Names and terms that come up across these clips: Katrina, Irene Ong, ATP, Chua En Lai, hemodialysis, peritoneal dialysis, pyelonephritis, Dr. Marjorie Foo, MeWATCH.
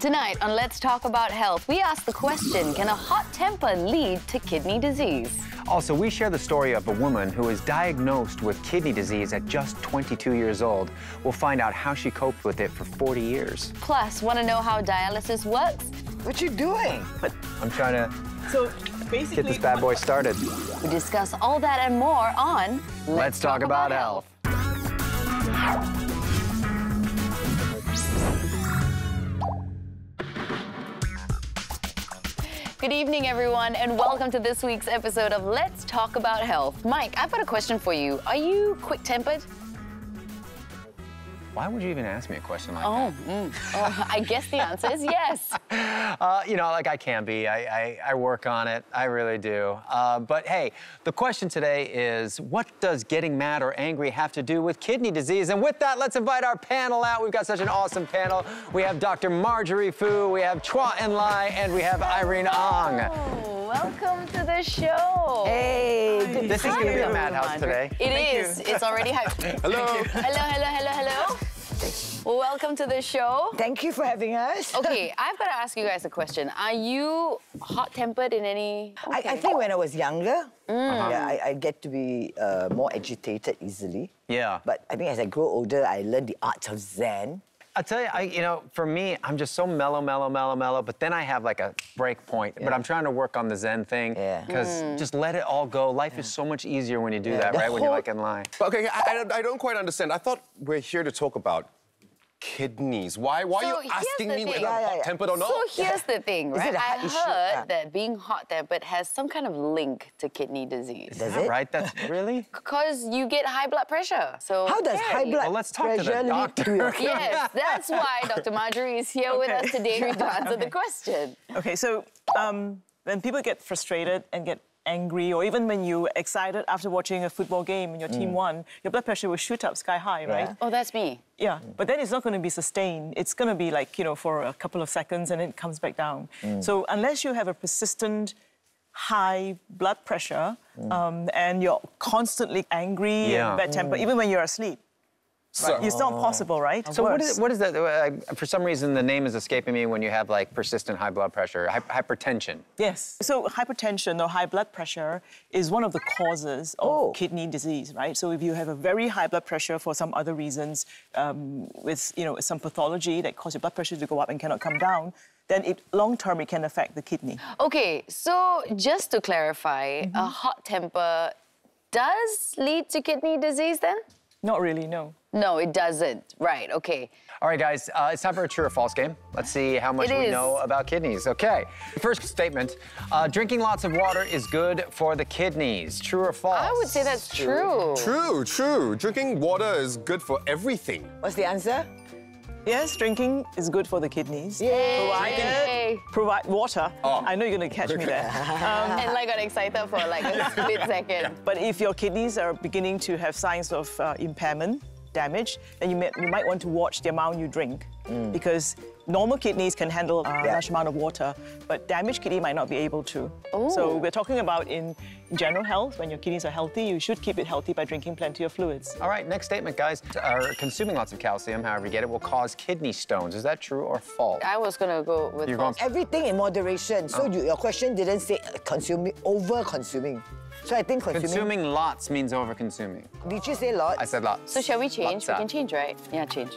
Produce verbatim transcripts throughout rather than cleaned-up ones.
Tonight on Let's Talk About Health, we ask the question, can a hot temper lead to kidney disease? Also, we share the story of a woman who was diagnosed with kidney disease at just twenty-two years old. We'll find out how she coped with it for forty years. Plus, want to know how dialysis works? What you doing? What? I'm trying to so basically, get this bad boy started. We discuss all that and more on Let's, Let's Talk, Talk About, about Health. Health. Good evening, everyone, and welcome to this week's episode of Let's Talk About Health. Mike, I've got a question for you. Are you quick-tempered? Why would you even ask me a question like oh, that? Mm, oh, I guess the answer is yes. Uh, you know, like I can be. I, I, I work on it. I really do. Uh, but hey, the question today is, what does getting mad or angry have to do with kidney disease? And with that, let's invite our panel out. We've got such an awesome panel. We have Doctor Marjorie Foo, we have Chua En Lai, and we have Irene Ong. Oh. Welcome to the show. Hey. Good this is going to be a madhouse today. It Thank is. You. It's already hyped. Hello. Hello, hello, hello, hello. Welcome to the show. Thank you for having us. Okay, I've got to ask you guys a question. Are you hot-tempered in any... Okay. I, I think when I was younger, mm. uh-huh. yeah, I, I get to be uh, more agitated easily. Yeah. But I think as I grow older, I learn the art of Zen. I'll tell you, I, you know, for me, I'm just so mellow, mellow, mellow, mellow, but then I have like a break point, yeah. but I'm trying to work on the Zen thing, because yeah. mm. just let it all go. Life yeah. is so much easier when you do yeah. that, the right, whole... when you're like in line. Okay, I, I don't quite understand. I thought we're here to talk about kidneys. Why, why so are you asking me whether yeah, I'm yeah, hot-tempered yeah. or not? So here's yeah. the thing, right? I heard yeah. that being hot-tempered has some kind of link to kidney disease. Is that right? That's really? Because you get high blood pressure. So how does high blood well, let's talk pressure to the doctor. Lead to yes, that's why Doctor Marjorie is here okay. with us today to answer okay. the question. Okay, so um, when people get frustrated and get angry, or even when you're excited after watching a football game and your team mm. won, your blood pressure will shoot up sky high, yeah. right? Oh, that's me. Yeah, mm. but then it's not going to be sustained. It's going to be like, you know, for a couple of seconds and then it comes back down. Mm. So unless you have a persistent high blood pressure mm. um, and you're constantly angry yeah. and bad tempered, mm. even when you're asleep, so, right. it's not possible, right? So what is, what is that? Uh, for some reason, the name is escaping me when you have, like, persistent high blood pressure, hy hypertension. Yes. So hypertension or high blood pressure is one of the causes of oh. kidney disease, right? So if you have a very high blood pressure for some other reasons, um, with, you know, some pathology that causes your blood pressure to go up and cannot come down, then it, long-term, it can affect the kidney. Okay, so just to clarify, mm-hmm. a hot temper does lead to kidney disease, then? Not really, no. No, it doesn't. Right, okay. All right, guys, uh, it's time for a true or false game. Let's see how much we know about kidneys. Okay, first statement, uh, drinking lots of water is good for the kidneys. True or false? I would say that's true. True, true. Drinking water is good for everything. What's the answer? Yes, drinking is good for the kidneys. Yay! Provided, provide water. Oh. I know you're going to catch me there. Um, and I got excited for like a split second. Yeah. But if your kidneys are beginning to have signs of uh, impairment, damage, then you, may, you might want to watch the amount you drink. Mm. Because normal kidneys can handle a uh, yeah. large amount of water, but damaged kidney might not be able to. Ooh. So we're talking about in general health, when your kidneys are healthy, you should keep it healthy by drinking plenty of fluids. All right, next statement, guys. Uh, consuming lots of calcium, however you get it, will cause kidney stones. Is that true or false? I was going to go with You're false. Going... Everything in moderation. So oh. you, your question didn't say consuming, over-consuming. So I think consuming... Consuming lots means over-consuming. Did you say lots? I said lots. So shall we change? Lots we can change, right? Yeah, change.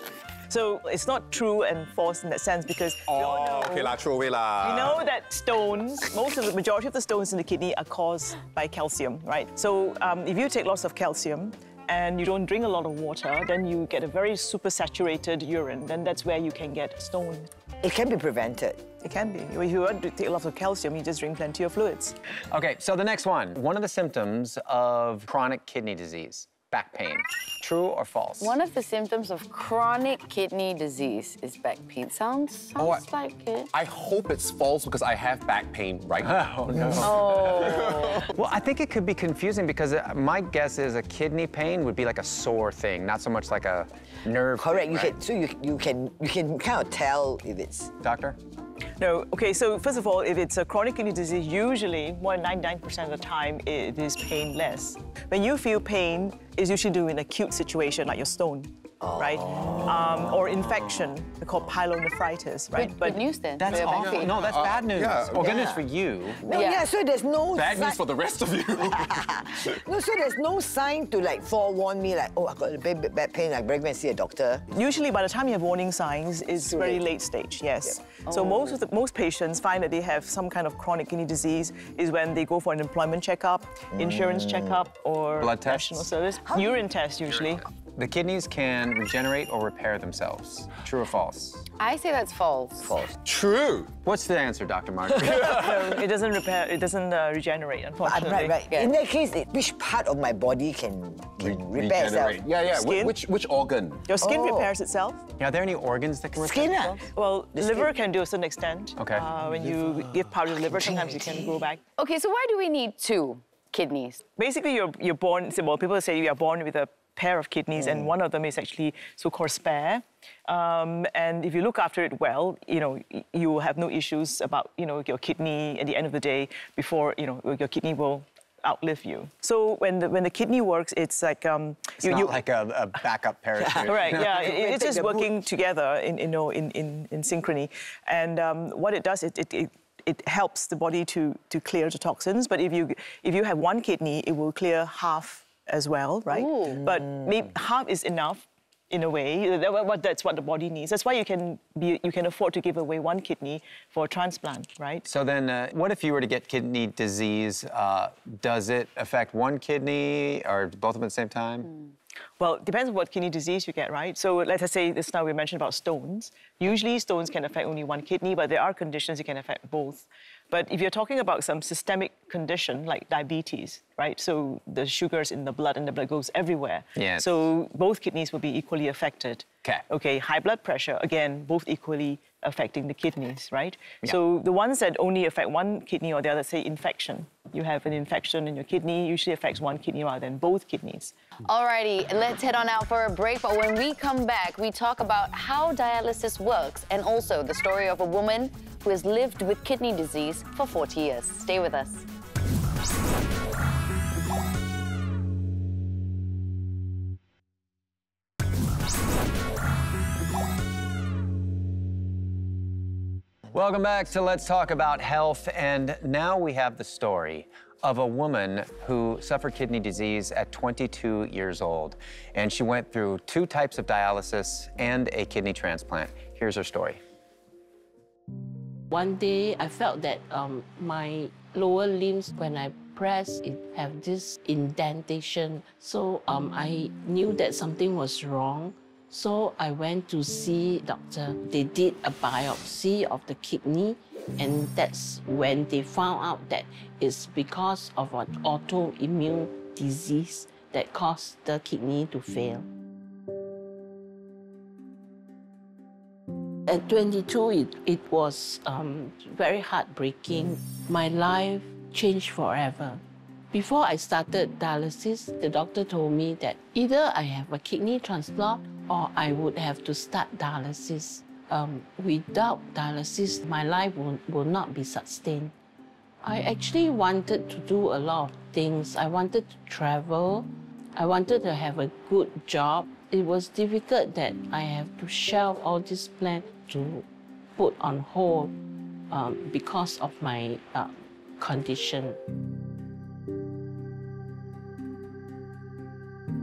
So it's not true and false in that sense because oh, we all know, okay, la, true away, la. We know that stones, most of the majority of the stones in the kidney are caused by calcium, right? So um, if you take lots of calcium and you don't drink a lot of water, then you get a very supersaturated urine. Then that's where you can get stone. It can be prevented. It can be. If you want to take lots of calcium, you just drink plenty of fluids. Okay, so the next one. One of the symptoms of chronic kidney disease. Back pain. True or false? One of the symptoms of chronic kidney disease is back pain. Sounds, sounds oh, I, like it. I hope it's false because I have back pain right now. Oh, no. Oh. Well, I think it could be confusing because my guess is a kidney pain would be like a sore thing, not so much like a nerve Correct. Thing, you right? can, so you, you, can, you can kind of tell if it's... Doctor? No, okay, so first of all, if it's a chronic kidney disease, usually more than ninety-nine percent of the time it is painless. When you feel pain, it's usually due in an acute situation like your stone. oh. right? Um, or infection called pyelonephritis, right? Good, but good news then. That's awful. No, that's uh, bad news. Yeah. Or good yeah. news for you. No, yeah. yeah, so there's no... Bad news for the rest of you. No, so there's no sign to, like, forewarn me, like, oh, I've got a bit, bit bad pain, like, better go and see a doctor. Usually, by the time you have warning signs, it's very late stage, yes. Yep. Oh. So most, of the, most patients find that they have some kind of chronic kidney disease is when they go for an employment checkup, mm. insurance checkup, or blood tests. National service. How Urine test, usually. The kidneys can regenerate or repair themselves. True or false? I say that's false. False. True. What's the answer, Doctor Marjorie? um, it doesn't repair. It doesn't uh, regenerate, unfortunately. Right, right. Yeah. In that case, it, which part of my body can, can Re repair regenerate. itself? Yeah, yeah. Skin? Which which organ? Your skin oh. repairs itself. Yeah, are there any organs that can repair skin, itself? Well, the liver skin. can do to a certain extent. Okay. Uh, when liver. you give part of the liver, sometimes you can grow back. Okay, so why do we need two kidneys? Basically, you're you're born. Well, people say you are born with a pair of kidneys, mm. and one of them is actually so-called spare. Um, and if you look after it well, you know, you will have no issues about, you know, your kidney at the end of the day before, you know, your kidney will outlive you. So when the, when the kidney works, it's like... Um, it's you, not you, like a, a backup parachute. Right, yeah. it, it, it's just working together in, you know, in, in, in synchrony. And um, what it does, it... it, it It helps the body to to clear the toxins, but if you if you have one kidney, it will clear half as well, right? Ooh. But maybe half is enough in a way. That's what the body needs. That's why you can be you can afford to give away one kidney for a transplant, right? So then, uh, what if you were to get kidney disease? Uh, does it affect one kidney or both of them at the same time? Mm. Well, it depends on what kidney disease you get, right? So let's say this now we mentioned about stones. Usually stones can affect only one kidney, but there are conditions that can affect both. But if you're talking about some systemic condition like diabetes, right? So the sugars in the blood and the blood goes everywhere. Yeah. So both kidneys will be equally affected. Okay. Okay, high blood pressure, again, both equally affecting the kidneys, right? Yeah. So the ones that only affect one kidney or the other, say infection. You have an infection in your kidney, usually affects one kidney rather than both kidneys. Alrighty, let's head on out for a break, but when we come back, we talk about how dialysis works and also the story of a woman who has lived with kidney disease for forty years. Stay with us. Welcome back to Let's Talk About Health, and now we have the story of a woman who suffered kidney disease at twenty-two years old, and she went through two types of dialysis and a kidney transplant. Here's her story. One day, I felt that um, my lower limbs, when I press, it have this indentation. So um, I knew that something was wrong. So I went to see doctor. They did a biopsy of the kidney, and that's when they found out that it's because of an autoimmune disease that caused the kidney to fail. At twenty-two, it, it was um, very heartbreaking. My life changed forever. Before I started dialysis, the doctor told me that either I have a kidney transplant or I would have to start dialysis. Um, without dialysis, my life will, will not be sustained. I actually wanted to do a lot of things. I wanted to travel. I wanted to have a good job. It was difficult that I have to shelve all these plans to put on hold um, because of my uh, condition.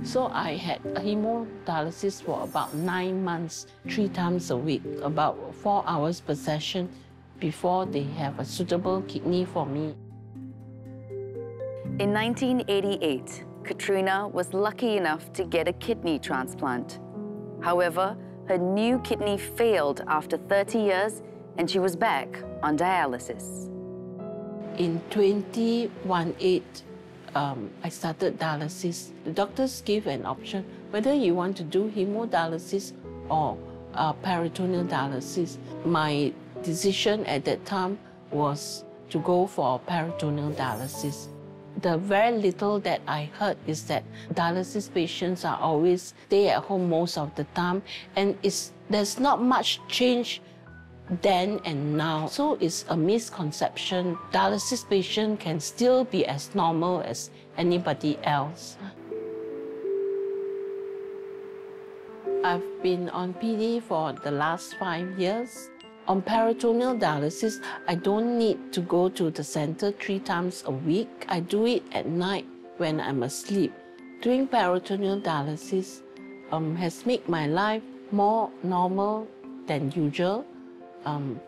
So I had hemodialysis for about nine months, three times a week, about four hours per session before they have a suitable kidney for me. In nineteen eighty-eight, Katrina was lucky enough to get a kidney transplant. However, her new kidney failed after thirty years and she was back on dialysis. In twenty eighteen, Um, I started dialysis. The doctors give an option whether you want to do hemodialysis or uh, peritoneal dialysis. My decision at that time was to go for peritoneal dialysis. The very little that I heard is that dialysis patients are always stay at home most of the time, and it's, there's not much change then and now. So it's a misconception. Dialysis patient can still be as normal as anybody else. I've been on P D for the last five years. On peritoneal dialysis, I don't need to go to the center three times a week. I do it at night when I'm asleep. Doing peritoneal dialysis um, has made my life more normal than usual. Um,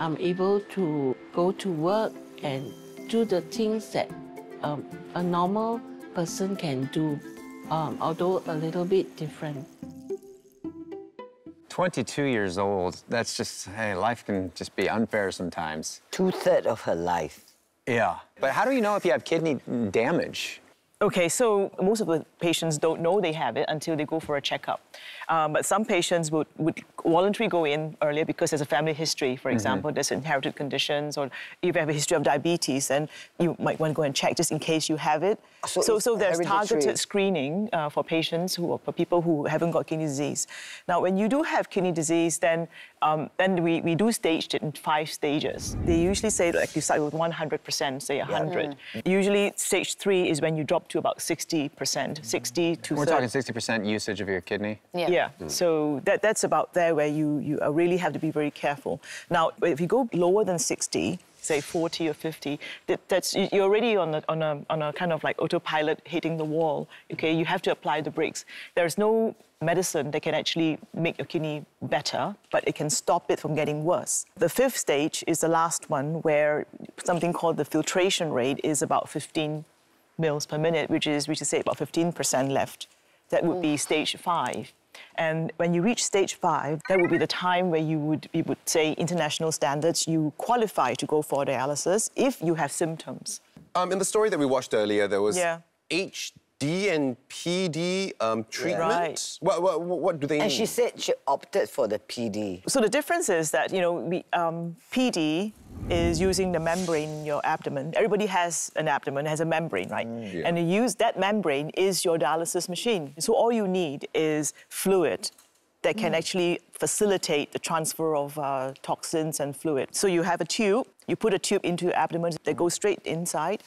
I'm able to go to work and do the things that um, a normal person can do, um, although a little bit different. twenty-two years old, that's just, hey, life can just be unfair sometimes. Two-thirds of her life. Yeah. But how do you know if you have kidney damage? Okay, so most of the patients don't know they have it until they go for a checkup. Um, but some patients would, would voluntarily go in earlier because there's a family history, for example, mm-hmm. there's inherited conditions, or if you have a history of diabetes, then you might want to go and check just in case you have it. So, so, so there's targeted screening uh, for patients who or for people who haven't got kidney disease. Now, when you do have kidney disease, then um, then we, we do stage it in five stages. They usually say like you start with one hundred percent, say one hundred. Yeah. Mm-hmm. Usually, stage three is when you drop to about sixty percent, sixty to We're thirty. Talking sixty percent usage of your kidney? Yeah. Yeah. Mm. So that, that's about there where you, you really have to be very careful. Now, if you go lower than sixty, say forty or fifty, that, that's, you're already on a, on, a, on a kind of like autopilot hitting the wall, okay? You have to apply the brakes. There's no medicine that can actually make your kidney better, but it can stop it from getting worse. The fifth stage is the last one where something called the filtration rate is about fifteen mils per minute, which is, we should say, about fifteen percent left. That would be stage five. And when you reach stage five, that would be the time where you would, you would say, international standards, you qualify to go for dialysis if you have symptoms. Um, in the story that we watched earlier, there was yeah. H D and P D um, treatment. Yeah. Right. What, what, what do they mean? And she said she opted for the P D. So the difference is that, you know, we, um, P D is using the membrane in your abdomen. Everybody has an abdomen, has a membrane, right? Mm, yeah. And you use that membrane is your dialysis machine. So all you need is fluid that can mm. actually facilitate the transfer of uh, toxins and fluid. So you have a tube, you put a tube into your abdomen that goes straight inside,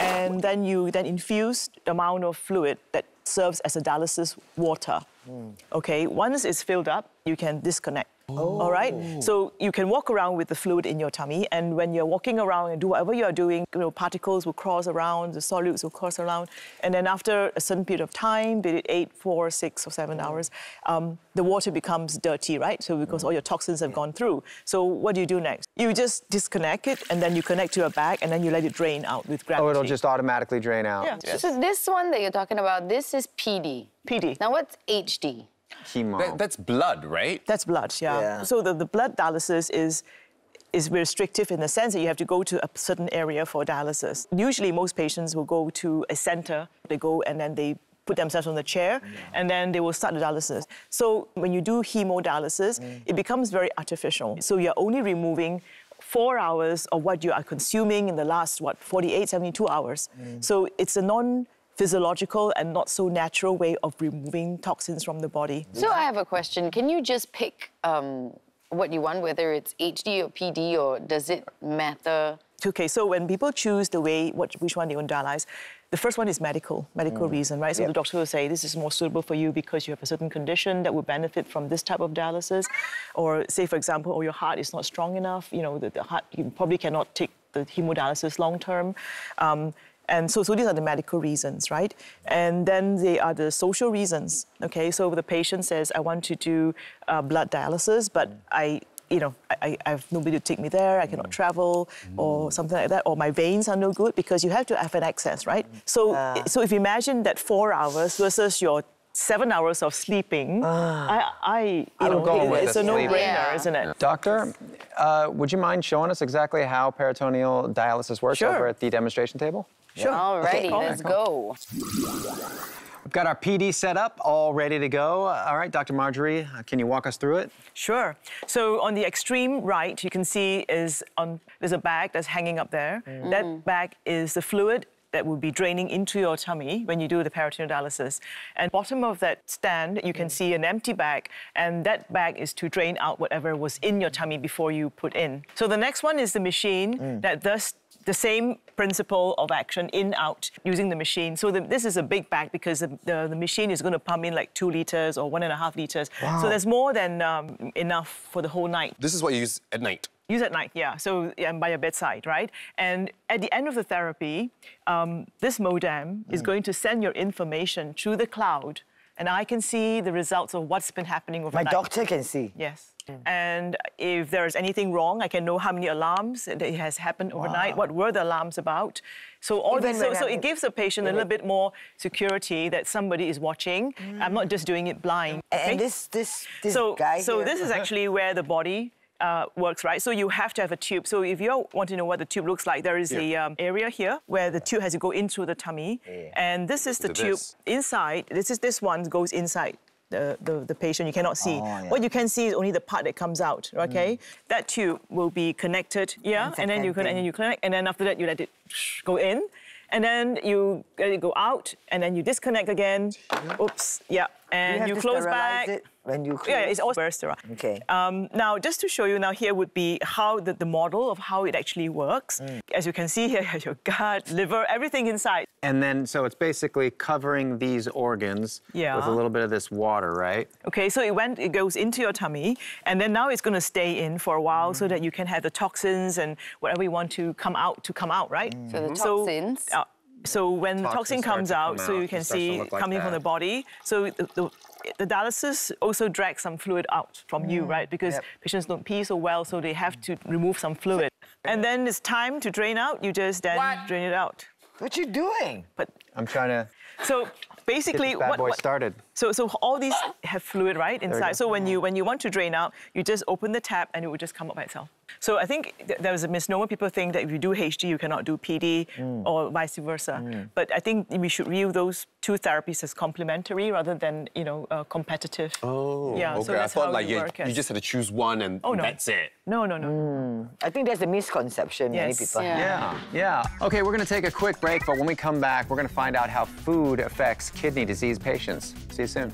and then you then infuse the amount of fluid that serves as a dialysis water. Mm. Okay, once it's filled up, you can disconnect. Oh. All right, so you can walk around with the fluid in your tummy, and when you're walking around and do whatever you're doing, you know, particles will cross around, the solutes will cross around, and then after a certain period of time, be it eight, four, six, or seven mm. hours, um, the water becomes dirty, right? So because mm. all your toxins have gone through. So what do you do next? You just disconnect it, and then you connect to a bag, and then you let it drain out with gravity. Oh, it'll just automatically drain out. Yeah. Yes. So this one that you're talking about, this is P D. P D. Now what's H D? Chemo. That, that's blood, right? That's blood, yeah. yeah. So the, the blood dialysis is, is restrictive in the sense that you have to go to a certain area for dialysis. Usually most patients will go to a center, they go and then they put themselves on the chair yeah. and then they will start the dialysis. So when you do hemodialysis, mm. it becomes very artificial. So you're only removing four hours of what you are consuming in the last, what, forty-eight, seventy-two hours. Mm. So it's a non- physiological and not so natural way of removing toxins from the body. So I have a question. Can you just pick um, what you want, whether it's H D or P D, or does it matter? Okay, so when people choose the way, what, which one they want to dialyze, the first one is medical, medical mm. reason, right? So yep. the doctor will say, this is more suitable for you because you have a certain condition that will benefit from this type of dialysis. Or say, for example, oh, your heart is not strong enough, you know, the, the heart, you probably cannot take the hemodialysis long-term. Um, And so, so these are the medical reasons, right? And then they are the social reasons, okay? So the patient says, I want to do uh, blood dialysis, but mm. I, you know, I, I have nobody to take me there, I cannot mm. travel, mm. or something like that, or my veins are no good, because you have to have an access, right? Mm. So, uh. so if you imagine that four hours versus your seven hours of sleeping, uh. I, I, you I know, go it, with it's a no-brainer, yeah. isn't it? Doctor, uh, would you mind showing us exactly how peritoneal dialysis works sure. over at the demonstration table? Sure. Alrighty, okay, let's go. We've got our P D set up, all ready to go. All right, Doctor Marjorie, can you walk us through it? Sure. So on the extreme right, you can see is on there's a bag that's hanging up there. Mm. That bag is the fluid that will be draining into your tummy when you do the peritoneal dialysis. And bottom of that stand, you can see an empty bag, and that bag is to drain out whatever was in your tummy before you put in. So the next one is the machine mm. that does the same principle of action, in, out, using the machine. So the, this is a big bag because the, the, the machine is going to pump in like two litres or one and a half litres. Wow. So there's more than um, enough for the whole night. This is what you use at night? Use at night, yeah. So yeah, by your bedside, right? And at the end of the therapy, um, this modem mm. is going to send your information through the cloud, and I can see the results of what's been happening overnight. My doctor can see? Yes. Mm. And if there is anything wrong, I can know how many alarms that has happened overnight, wow. what were the alarms about. So all this, so, so it gives the patient yeah. a little bit more security that somebody is watching. Mm. I'm not just doing it blind. Okay? And this, this, this so, guy So here. this is actually where the body Uh, works, right? So you have to have a tube. So if you want to know what the tube looks like, there is yeah. the um, area here where the tube has to go into the tummy. Yeah. And this is the so tube this. inside. This is this one goes inside the, the, the patient. You cannot see. Oh, yeah. What you can see is only the part that comes out, okay? Mm. That tube will be connected, yeah? And, and then you can, and then you connect, and then after that you let it go in, and then you let it go out, and then you disconnect again. Oops, yeah. And you, you close back. It when you close. Yeah, it's all sterile. Okay. Um, now, just to show you, now here would be how the, the model of how it actually works. Mm. As you can see here, your gut, liver, everything inside. And then, so it's basically covering these organs yeah. with a little bit of this water, right? Okay, so it went, it goes into your tummy, and then now it's going to stay in for a while mm. so that you can have the toxins and whatever you want to come out, to come out, right? Mm. So the toxins. So, uh, So when the toxin comes out, so you can see coming from the body. So the, the, the dialysis also drags some fluid out from you, right? Because patients don't pee so well, so they have to remove some fluid. And then it's time to drain out. You just then drain it out. What you doing? But I'm trying to. So basically, get this bad boy what, what started? So so all these have fluid right inside. So when you when you want to drain out, you just open the tap and it will just come up by itself. So I think th there was a misnomer. People think that if you do H D, you cannot do P D mm. or vice versa. Mm. But I think we should view those two therapies as complementary rather than, you know, uh, competitive. Oh, yeah, okay. So that's I thought how like you, you, you just had to choose one and oh, no. that's it. No, no, no. Mm. I think that's a misconception yes. many people yeah. have. Yeah, yeah. Okay, we're going to take a quick break, but when we come back, we're going to find out how food affects kidney disease patients. See you soon.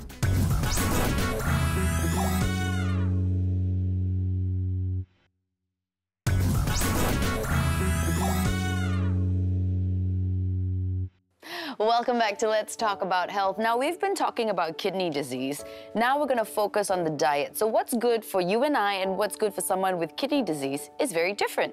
Welcome back to Let's Talk About Health. Now, we've been talking about kidney disease. Now we're going to focus on the diet. So what's good for you and I and what's good for someone with kidney disease is very different.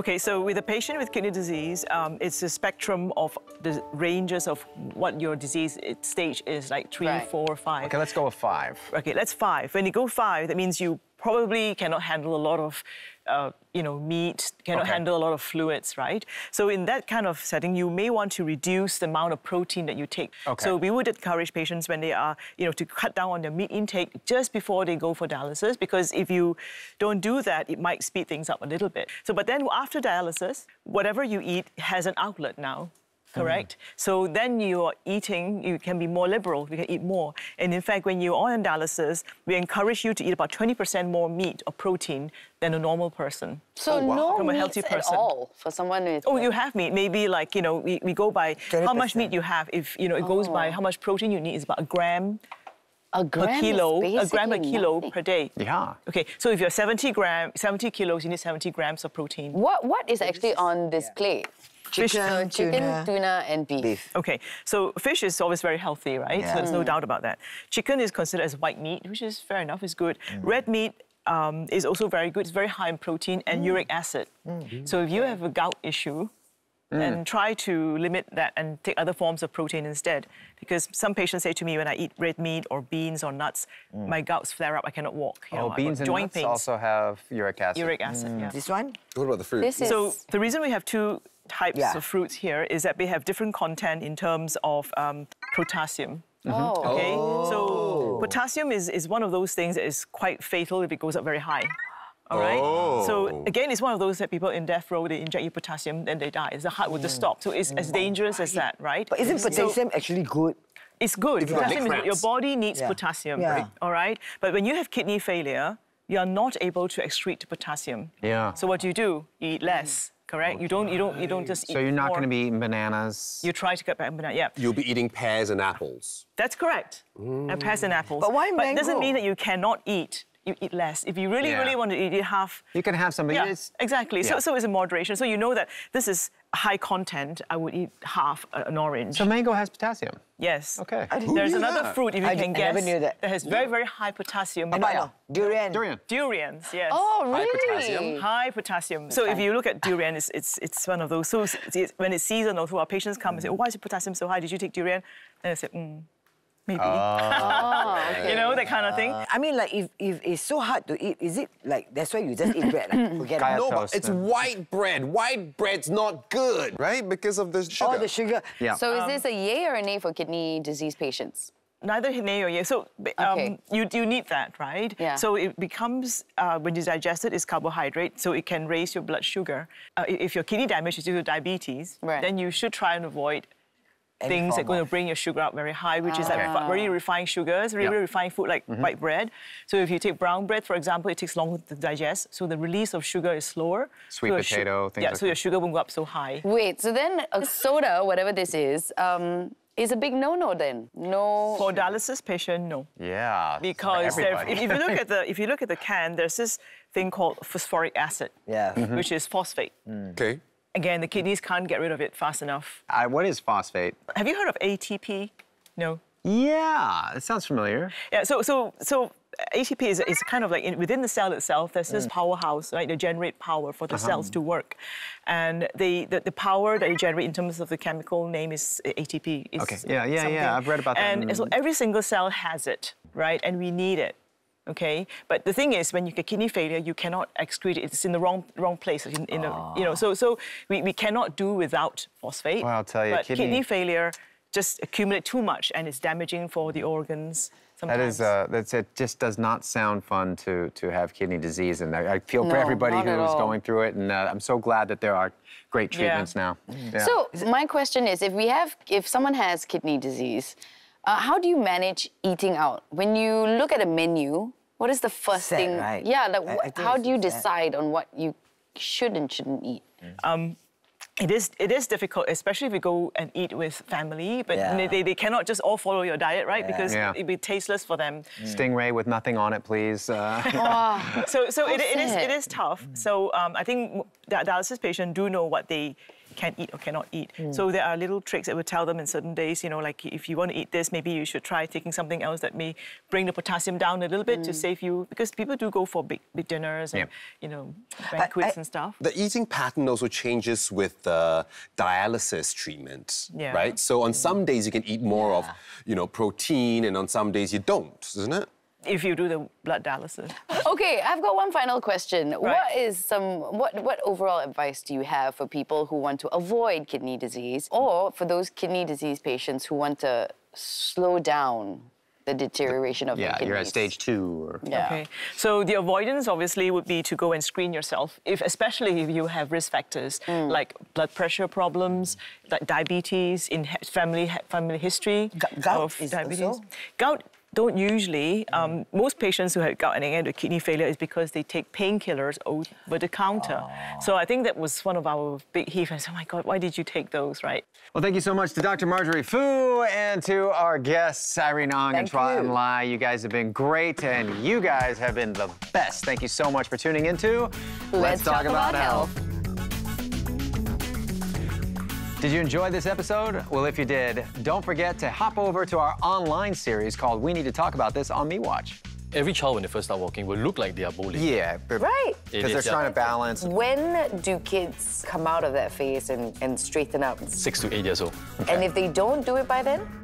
Okay, so with a patient with kidney disease, um, it's a spectrum of the ranges of what your disease stage is, like three, right. four, five. Okay, let's go with five. Okay, let's five. When you go five, that means you probably cannot handle a lot of, uh, you know, meat, cannot okay. handle a lot of fluids, right? So in that kind of setting, you may want to reduce the amount of protein that you take. Okay. So we would encourage patients when they are, you know, to cut down on their meat intake just before they go for dialysis, because if you don't do that, it might speed things up a little bit. So, but then after dialysis, whatever you eat has an outlet now. Correct? Mm. So then you're eating, you can be more liberal, you can eat more. And in fact, when you're on dialysis, we encourage you to eat about twenty percent more meat or protein than a normal person. So oh, wow. no from a healthy person. At all for someone with... Oh, you have meat. Maybe like, you know, we, we go by thirty percent. How much meat you have. If, you know, it oh. goes by how much protein you need. It's about a gram. A gram per kilo, a gram per kilo nothing. per day. Yeah. Okay, so if you're seventy gram, seventy kilos, you need seventy grams of protein. What What is actually on this yeah. plate? Fish, chicken, chicken tuna. tuna, and beef. beef. Okay, so fish is always very healthy, right? Yeah. So there's no doubt about that. Chicken is considered as white meat, which is fair enough, it's good. Mm. Red meat um, is also very good. It's very high in protein and mm. uric acid. Mm. So if you have a gout issue, mm. then try to limit that and take other forms of protein instead. Because some patients say to me, when I eat red meat or beans or nuts, mm. my gouts flare up, I cannot walk. You oh, know, beans and nuts pains. also have uric acid. Uric acid, mm. yeah. This one? What about the fruit? This is... So the reason we have two types yeah. of fruits here is that they have different content in terms of um, potassium. Mm-hmm. Oh. Okay, so potassium is, is one of those things that is quite fatal if it goes up very high. All right. Oh. So again, it's one of those that people in death row, they inject you potassium, then they die. The heart will just stop. So it's as dangerous as that, right? But isn't potassium so, actually good? It's good. Potassium is, your body needs yeah. potassium, yeah. Right? All right. But when you have kidney failure, you are not able to excrete potassium. Yeah. So what do you do? You eat less. Mm. correct? Okay. You don't, you don't, you don't just. So eat you're not going to be eating bananas. You try to cut back bananas. Yeah. You'll be eating pears and apples. That's correct. Mm. And pears and apples. But why mango? But it doesn't mean that you cannot eat. You eat less. If you really, yeah. really want to eat, you have... You can have something. Yeah, exactly. Yeah. So, so it's in moderation. So you know that this is high content. I would eat half an orange. So mango has potassium? Yes. OK. There's another that. fruit, if you I can guess, I never knew that. That has very, very high potassium. Banana. Durian. Durian. Durians, yes. Oh, really? High potassium. High potassium. So if you look at durian, it's, it's, it's one of those. So it's, when it's seasonal, so our patients come and say, oh, why is your potassium so high? Did you take durian? And I say, hmm. Maybe. Oh, okay. You know, that kind of thing. I mean, like, if, if it's so hard to eat, is it, like, that's why you just eat bread? Like, forget it. No, but it's white bread. White bread's not good, right? Because of the sugar. Oh, the sugar. Yeah. So um, is this a yay or a nay for kidney disease patients? Neither nay or yay. So um, okay. you, you need that, right? Yeah. So it becomes, uh, when you digest it, it's carbohydrate, so it can raise your blood sugar. Uh, if your kidney damage is due to diabetes, right. then you should try and avoid things that are going to bring your sugar up very high, which oh. is like refi very refined sugars, very, yeah. very refined food like mm-hmm. white bread. So if you take brown bread, for example, it takes longer to digest, so the release of sugar is slower. Sweet so potato, things yeah, like so that. Your sugar won't go up so high. Wait, so then a soda, whatever this is, um, is a big no-no then? No. For dialysis patient, no. Yeah. Because there, if you look at the if you look at the can, there's this thing called phosphoric acid, yeah, mm-hmm. which is phosphate. Mm. Okay. Again, the kidneys can't get rid of it fast enough. Uh, what is phosphate? Have you heard of A T P? No. Yeah, it sounds familiar. Yeah, so so so A T P is, is kind of like in, within the cell itself. There's mm. this powerhouse, right? They generate power for the uh-huh. cells to work, and they, the the power that they generate in terms of the chemical name is A T P. It's okay. Yeah, yeah, something. yeah. I've read about that. And so every single cell has it, right? And we need it. Okay, but the thing is, when you get kidney failure, you cannot excrete it. It's in the wrong wrong place. In, in a, you know, so so we, we cannot do without phosphate. Well, I'll tell you, but kidney... kidney failure just accumulates too much, and it's damaging for the organs. Sometimes. That is, uh, that's it. Just does not sound fun to to have kidney disease, and I, I feel no, for everybody who's going through it. And uh, I'm so glad that there are great treatments yeah. now. Yeah. So my question is, if we have, if someone has kidney disease. Uh, how do you manage eating out? When you look at a menu, what is the first set, thing? Right? Yeah, like I, what, I how do you decide set. on what you should and shouldn't eat? Mm. Um, it is it is difficult, especially if you go and eat with family, but yeah. they, they cannot just all follow your diet, right? Yeah. Because yeah. it'd be tasteless for them. Mm. Stingray with nothing on it, please. Uh. oh, so so it, it is it is tough. Mm. So um, I think dialysis patients do know what they. Can eat or cannot eat. Mm. So there are little tricks that will tell them in certain days, you know, like if you want to eat this, maybe you should try taking something else that may bring the potassium down a little bit mm. to save you, because people do go for big, big dinners and, yeah. you know, banquets I, I, and stuff. The eating pattern also changes with uh, dialysis treatment, yeah. right? So on some days you can eat more yeah. of, you know, protein, and on some days you don't, isn't it? If you do the blood dialysis. Okay, I've got one final question. Right. What is some, what, what overall advice do you have for people who want to avoid kidney disease, or for those kidney disease patients who want to slow down the deterioration of the kidneys? Yeah, you're at stage two. Or... Yeah. Okay. So the avoidance, obviously, would be to go and screen yourself, if, especially if you have risk factors mm. like blood pressure problems, like diabetes, in family family history G gout of is diabetes. Also? Gout. Don't usually. Um, mm. Most patients who have gout and end up with kidney failure is because they take painkillers over the counter. Oh. So I think that was one of our big heavers. Oh my God, why did you take those, right? Well, thank you so much to Doctor Marjorie Foo and to our guests, Irene Ong thank and Chua En Lai. You guys have been great, and you guys have been the best. Thank you so much for tuning into Let's, Let's Talk, Talk About, about Health. Health. Did you enjoy this episode? Well, if you did, don't forget to hop over to our online series called We Need to Talk About This on MeWatch. Every child, when they first start walking, will look like they are bowling. Yeah. Right. Because they're trying to balance. When do kids come out of that phase and, and straighten up? Six to eight years old. Okay. And if they don't do it by then?